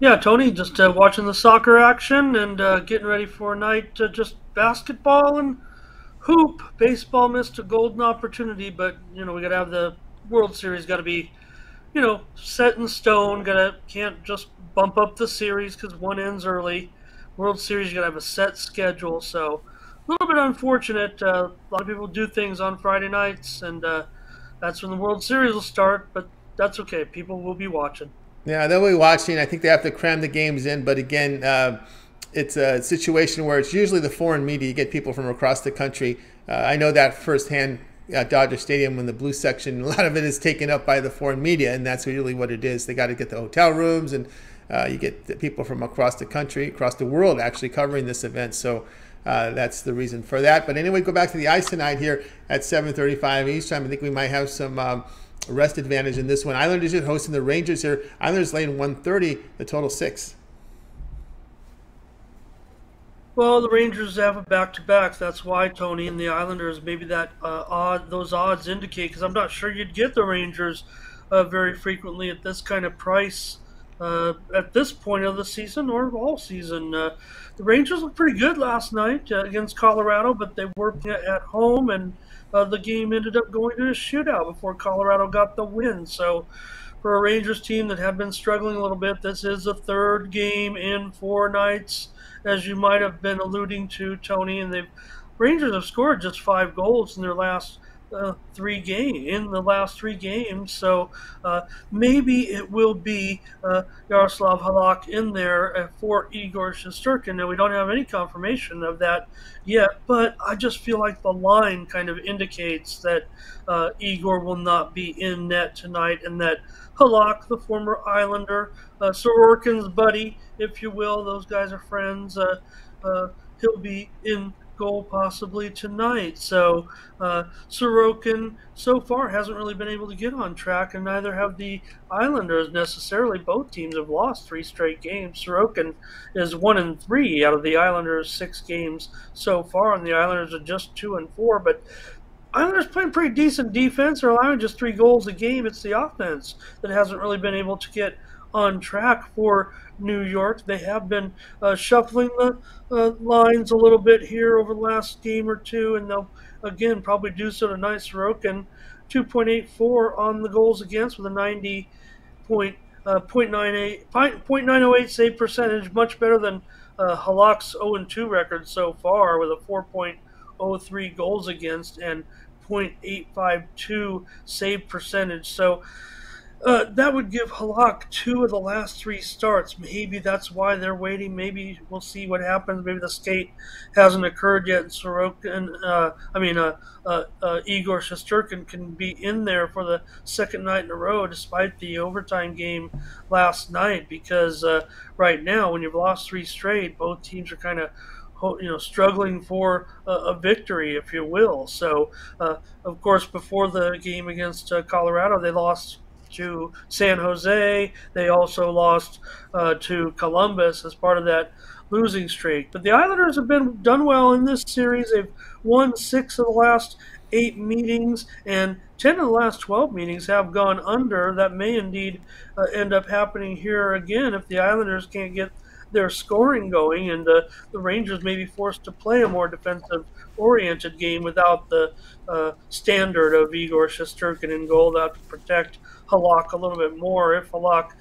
Yeah, Tony, just watching the soccer action and getting ready for a night, just basketball and hoop. Baseball missed a golden opportunity, but, you know, we got to have the World Series got to be, you know, set in stone. Can't just bump up the series because one ends early. World Series, you got to have a set schedule, so a little bit unfortunate. A lot of people do things on Friday nights, and that's when the World Series will start, but that's okay. People will be watching. Yeah, they'll be watching. I think they have to cram the games in, but again, it's a situation where it's usually the foreign media. You get people from across the country. I know that firsthand at Dodger Stadium when the blue section, a lot of it is taken up by the foreign media, and that's really what it is. They got to get the hotel rooms, and you get the people from across the country, across the world actually covering this event. So that's the reason for that. But anyway, go back to the ice tonight here at 7:35 Eastern time. I think we might have some rest advantage in this one. Islanders are hosting the Rangers here. Islanders laying 130, the total 6. Well, the Rangers have a back-to-back. That's why, Tony, and the Islanders, maybe that those odds indicate, because I'm not sure you'd get the Rangers very frequently at this kind of price at this point of the season or all season. The Rangers looked pretty good last night against Colorado, but they were at home, and the game ended up going to a shootout before Colorado got the win. So for a Rangers team that had been struggling a little bit, this is the third game in 4 nights, as you might have been alluding to, Tony, and the Rangers have scored just 5 goals in their last 3 games. So maybe it will be Yaroslav Halak in there for Igor Shesterkin, and we don't have any confirmation of that yet. But I just feel like the line kind of indicates that Igor will not be in net tonight, and that Halak, the former Islander, Sorokin's buddy, if you will, those guys are friends, he'll be in goal possibly tonight. So Sorokin so far hasn't really been able to get on track, and neither have the Islanders necessarily. Both teams have lost 3 straight games. Sorokin is 1-3 out of the Islanders' 6 games so far, and the Islanders are just 2-4, but Islanders playing pretty decent defense. They're allowing just 3 goals a game. It's the offense that hasn't really been able to get on track for New York. They have been shuffling the lines a little bit here over the last game or 2, and they'll again probably do so tonight. Sorokin 2.84 on the goals against with a 90.908 save percentage, much better than Halak's 0-2 record so far with a 4.03 goals against and 0.852 save percentage. So that would give Halak 2 of the last 3 starts. Maybe that's why they're waiting. Maybe we'll see what happens. Maybe the skate hasn't occurred yet, and Igor Shesterkin can be in there for the second night in a row, despite the overtime game last night. Because right now, when you've lost 3 straight, both teams are kind of struggling for a victory, if you will. So, of course, before the game against Colorado, they lost to San Jose. They also lost to Columbus as part of that losing streak. But the Islanders have done well in this series. They've won 6 of the last 8 meetings, and 10 of the last 12 meetings have gone under. That may indeed end up happening here again if the Islanders can't get their scoring going, and the Rangers may be forced to play a more defensive-oriented game without the standard of Igor Shesterkin in goal. That to protect Halak a little bit more. If Halak,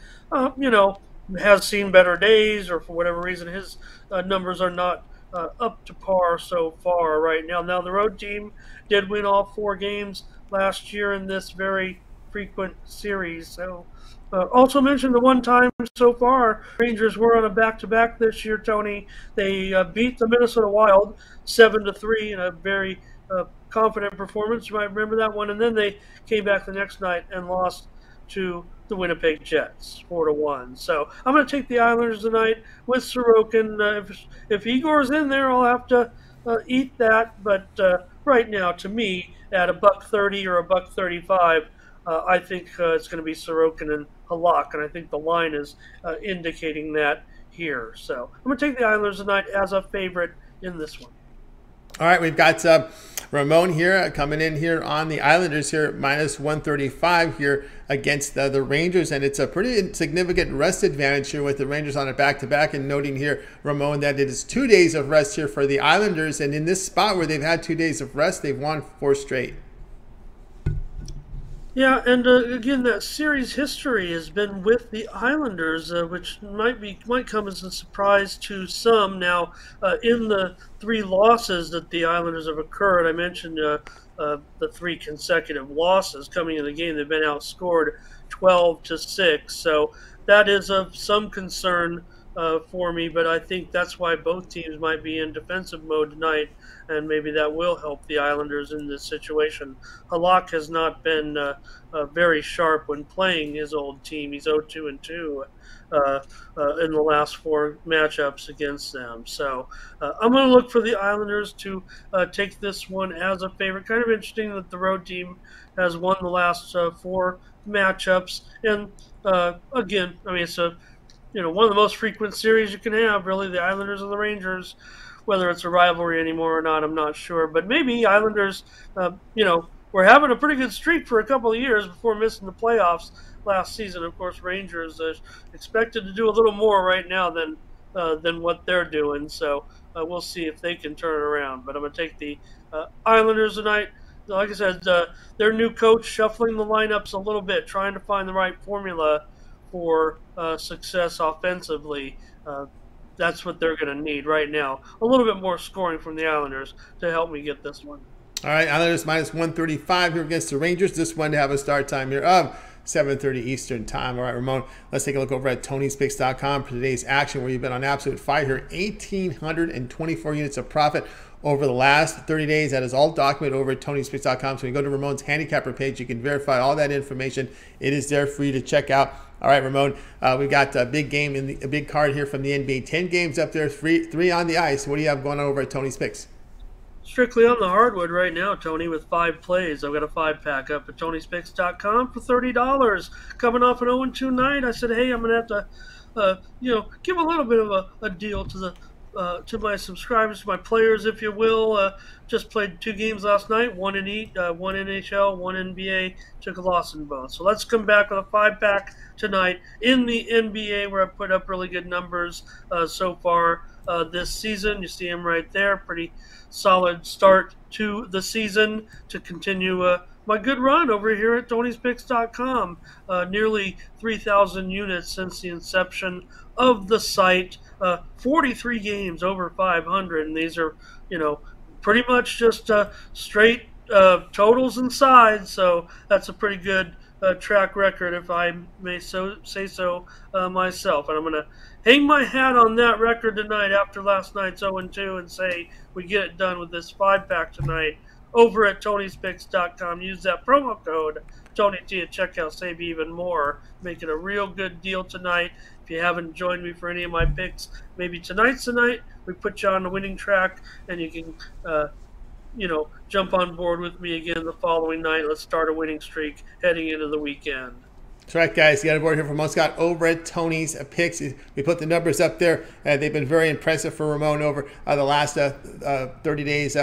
has seen better days, or for whatever reason his numbers are not up to par so far right now. Now the road team did win all 4 games last year in this very frequent series. So also mentioned the one time so far, Rangers were on a back-to-back this year, Tony. They beat the Minnesota Wild 7-3 in a very confident performance. You might remember that one. And then they came back the next night and lost to the Winnipeg Jets 4-1. So I'm going to take the Islanders tonight with Sorokin. If Igor's in there, I'll have to eat that. But right now, to me, at $1.30 or $1.35, I think it's going to be Sorokin and Halak, and I think the line is indicating that here. So I'm going to take the Islanders tonight as a favorite in this one. All right, we've got Ramon here coming in here on the Islanders here, minus 135 here against the Rangers, and it's a pretty significant rest advantage here with the Rangers on a back-to-back, and noting here, Ramon, that it is 2 days of rest here for the Islanders, and in this spot where they've had 2 days of rest, they've won 4 straight. Yeah, and again, that series history has been with the Islanders, which might come as a surprise to some. Now, in the 3 losses that the Islanders have occurred, I mentioned the 3 consecutive losses coming in the game. They've been outscored 12-6, so that is of some concern for me. But I think that's why both teams might be in defensive mode tonight, and maybe that will help the Islanders in this situation. Halak has not been very sharp when playing his old team. He's 0-2-2 in the last 4 matchups against them. So I'm going to look for the Islanders to take this one as a favorite. Kind of interesting that the road team has won the last 4 matchups, and again, I mean, it's a one of the most frequent series you can have, really, the Islanders and the Rangers. Whether it's a rivalry anymore or not, I'm not sure. But maybe Islanders, were having a pretty good streak for a couple of years before missing the playoffs last season. Of course, Rangers are expected to do a little more right now than what they're doing. So we'll see if they can turn it around. But I'm going to take the Islanders tonight. Like I said, their new coach shuffling the lineups a little bit, trying to find the right formula for success offensively. That's what they're going to need right now. A little bit more scoring from the Islanders to help me get this one. All right, Islanders minus 135 here against the Rangers. This one to have a start time here of 7:30 Eastern time. All right, Ramon, let's take a look over at TonySpicks.com for today's action, where you've been on absolute fire here. 1,824 units of profit over the last 30 days. That is all documented over at TonySpicks.com. So when you go to Ramon's handicapper page, you can verify all that information. It is there for you to check out. All right, Ramon, we've got a big card here from the NBA. 10 games up there, three on the ice. What do you have going on over at Tony's Picks? Strictly on the hardwood right now, Tony, with 5 plays. I've got a 5-pack up at TonySpicks.com for $30. Coming off an 0-2 night, I said, hey, I'm going to have to, give a little bit of a deal to my subscribers, to my players, if you will. Just played 2 games last night, 1 in each, 1 NHL, 1 NBA, took a loss in both. So let's come back with a 5-pack tonight in the NBA, where I put up really good numbers so far this season. You see him right there, pretty solid start to the season to continue my good run over here at TonySpicks.com. Nearly 3,000 units since the inception of the site. 43 games over 500, and these are, pretty much just straight totals and sides, so that's a pretty good track record, if I may say so myself. And I'm going to hang my hat on that record tonight after last night's 0-2 and say we get it done with this 5-pack tonight over at TonySpicks.com. Use that promo code TonyT at checkout, save even more. Making a real good deal tonight. If you haven't joined me for any of my picks, maybe tonight's the night. We put you on the winning track, and you can, jump on board with me again the following night. Let's start a winning streak heading into the weekend. That's right, guys. You got a board here from Ramon Scott over at Tony's Picks. We put the numbers up there. They've been very impressive for Ramon over the last 30 days.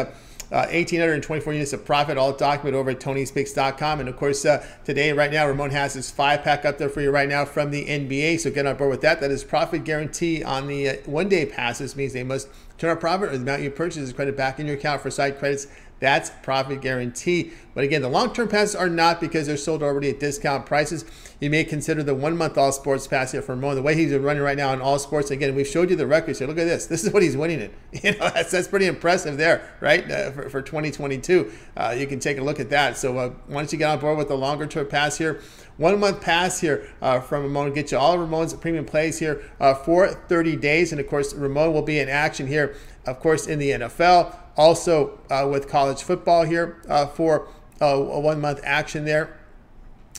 1,824 units of profit, all documented over at TonySpicks.com. And, of course, today, right now, Ramon has his 5-pack up there for you right now from the NBA. So get on board with that. That is profit guarantee on the one-day pass. This means they must turn a profit or the amount you purchase is credit back in your account for side credits. That's profit guarantee. But again, the long-term passes are not, because they're sold already at discount prices. You may consider the 1-month all sports pass here for a moment. The way he's running right now in all sports, again, we've showed you the records here. Look at this. This is what he's winning in. That's pretty impressive there, right? For 2022, you can take a look at that. So once you get on board with the longer-term pass here, 1-month pass here from Ramon, get you all of Ramon's premium plays here for 30 days. And, of course, Ramon will be in action here, of course, in the NFL, also with college football here for a 1-month action there,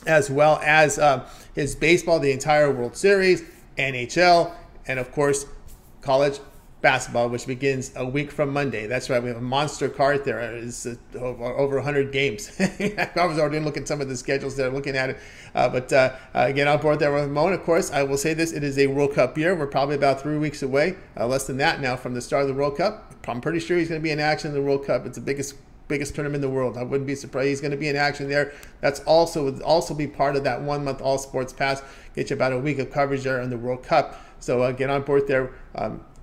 as well as his baseball, the entire World Series, NHL, and, of course, college basketball, which begins a week from Monday. That's right. We have a monster card there. It's over 100 games. I was already looking at some of the schedules there, looking at it. Again, on board there with Ramon, of course, I will say this. It is a World Cup year. We're probably about 3 weeks away, less than that now, from the start of the World Cup. I'm pretty sure he's going to be in action in the World Cup. It's the biggest tournament in the world. I wouldn't be surprised he's going to be in action there. That's would also be part of that 1 month all sports pass. Get you about a week of coverage there in the World Cup. So get on board there.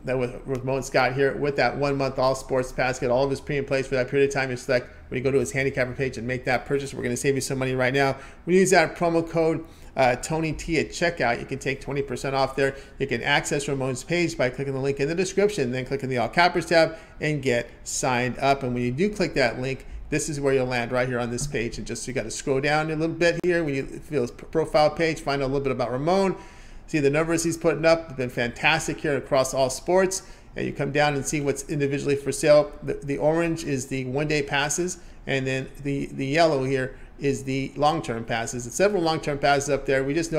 That was Ramon Scott here with that 1 month all sports pass. Get all of his premium plays for that period of time. You select when you go to his handicapper page and make that purchase. We're going to save you some money right now. We use that promo code TonyT at checkout. You can take 20% off there. You can access Ramon's page by clicking the link in the description, then clicking the all cappers tab and get signed up. And when you do click that link, this is where you'll land right here on this page. And just you got to scroll down a little bit here. When you feel his profile page, find out a little bit about Ramon. See the numbers he's putting up. They've been fantastic here across all sports. And you come down and see what's individually for sale. The orange is the one-day passes, and then the yellow here is the long-term passes. It's several long-term passes up there. We just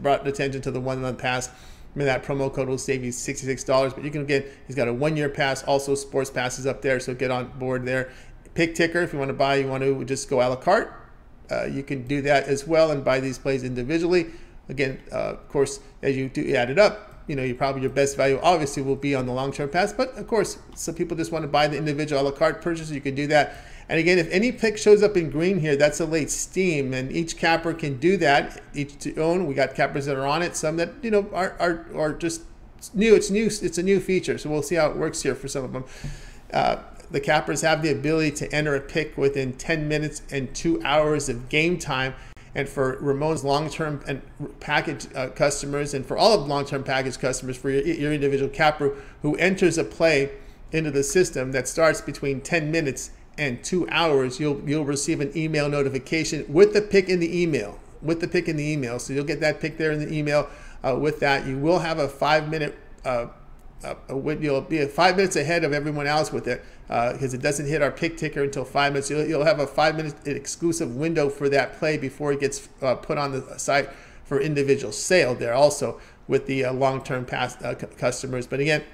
brought attention to the one-month pass. Remember that promo code will save you $66, but you can get, he's got a one-year pass, also sports passes up there, so get on board there. Pick ticker, if you want to buy, you want to just go a la carte. You can do that as well and buy these plays individually. Again, of course, as you do add it up, you know, you're probably your best value obviously will be on the long-term pass, but of course, some people just want to buy the individual a la carte purchase. You can do that. And again, if any pick shows up in green here, that's a late steam, and each capper can do that, each to own. We got cappers that are on it, some that, you know, are just new. It's a new feature, so we'll see how it works here for some of them. The cappers have the ability to enter a pick within 10 minutes and 2 hours of game time. And for Ramon's long-term and package customers, and for all of long-term package customers, for your individual capper who enters a play into the system that starts between 10 minutes and 2 hours, you'll receive an email notification with the pick in the email. With the pick in the email, so you'll get that pick there in the email. With that, you will have a 5 minute. You'll be 5 minutes ahead of everyone else with it, because it doesn't hit our pick ticker until 5 minutes. You'll have a 5 minute exclusive window for that play before it gets put on the site for individual sale there also with the long-term pass customers. But again,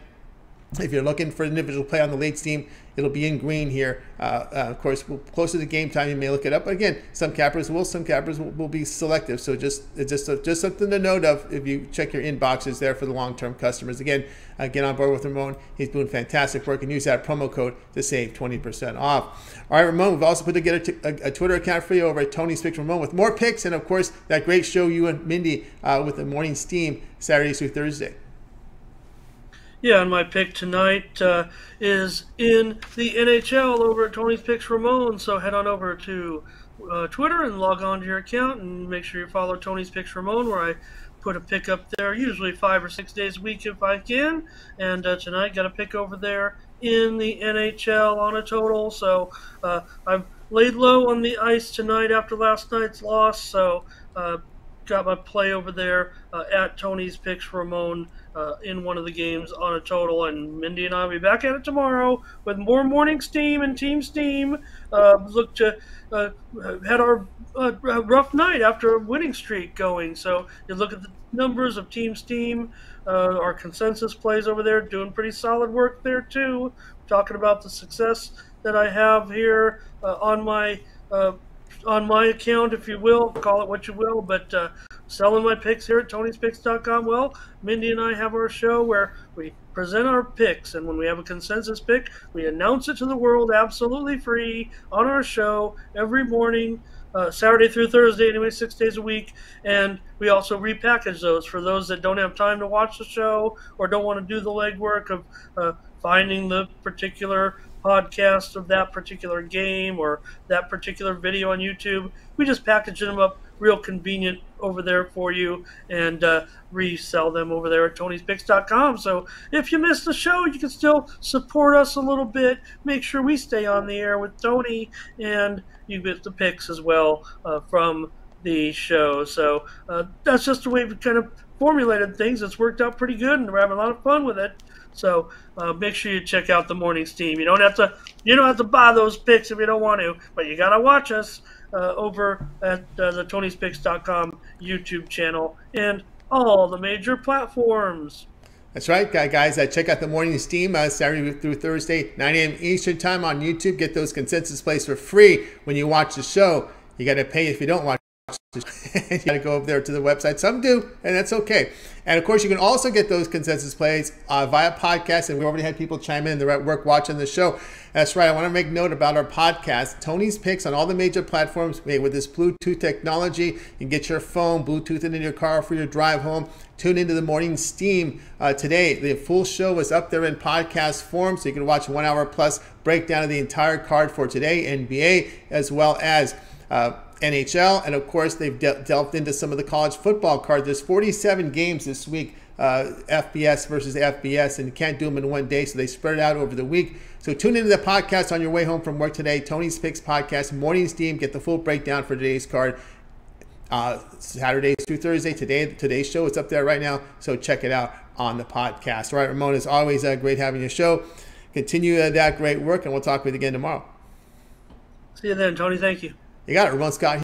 if you're looking for an individual play on the late steam, it'll be in green here. Of course, closer to game time, you may look it up. But again, some cappers will be selective. So it's just something to note of if you check your inboxes there for the long-term customers. Again, get on board with Ramon. He's doing fantastic work, and use that promo code to save 20% off. All right, Ramon, we've also put together a Twitter account for you over at Tony's Picks Ramon with more picks, and of course, that great show you and Mindy with the morning steam Saturday through Thursday. Yeah, and my pick tonight is in the NHL over at Tony's Picks Ramon. So head on over to Twitter and log on to your account and make sure you follow Tony's Picks Ramon, where I put a pick up there usually 5 or 6 days a week if I can. And tonight got a pick over there in the NHL on a total. So I've laid low on the ice tonight after last night's loss. So got my play over there at Tony's Picks Ramon in one of the games on a total, and Mindy and I will be back at it tomorrow with more morning steam and team steam. Look to had our rough night after a winning streak going, so you look at the numbers of team steam. Our consensus plays over there doing pretty solid work there too. Talking about the success that I have here on my account, if you will, call it what you will, but selling my picks here at TonySpicks.com. Well, Mindy and I have our show where we present our picks, and when we have a consensus pick, we announce it to the world absolutely free on our show every morning, Saturday through Thursday, anyway, 6 days a week, and we also repackage those for those that don't have time to watch the show or don't want to do the legwork of finding the particular podcast of that particular game or that particular video on YouTube. We just package them up real convenient over there for you and resell them over there at TonySpicks.com. So if you missed the show, you can still support us a little bit. Make sure we stay on the air with Tony, and you get the picks as well from the show. So that's just the way we've kind of formulated things. It's worked out pretty good, and we're having a lot of fun with it. So make sure you check out the morning steam. You don't have to buy those picks if you don't want to, but you gotta watch us over at the TonySpicks.com YouTube channel and all the major platforms. That's right, guys. Check out the Morning Steam Saturday through Thursday, 9 a.m. Eastern Time on YouTube. Get those consensus plays for free when you watch the show. You got to pay if you don't watch the show. You got to go over there to the website. Some do, and that's okay. And, of course, you can also get those consensus plays via podcast, and we already had people chime in. They're at work watching the show. That's right. I want to make note about our podcast, Tony's Picks, on all the major platforms made with this Bluetooth technology. You can get your phone, Bluetooth into your car for your drive home. Tune into the Morning Steam today. The full show is up there in podcast form, so you can watch 1 hour plus breakdown of the entire card for today, NBA, as well as NHL. And, of course, they've delved into some of the college football cards. There's 47 games this week, FBS versus FBS, and you can't do them in one day, so they spread it out over the week. So tune into the podcast on your way home from work today, Tony's Picks Podcast, Morning Steam. Get the full breakdown for today's card. Saturdays through Thursday. Today's show, it's up there right now, so check it out on the podcast. All right, Ramon, as always, great having your show. Continue that great work, and we'll talk with you again tomorrow. See you then, Tony. Thank you. You got it, Ramon Scott.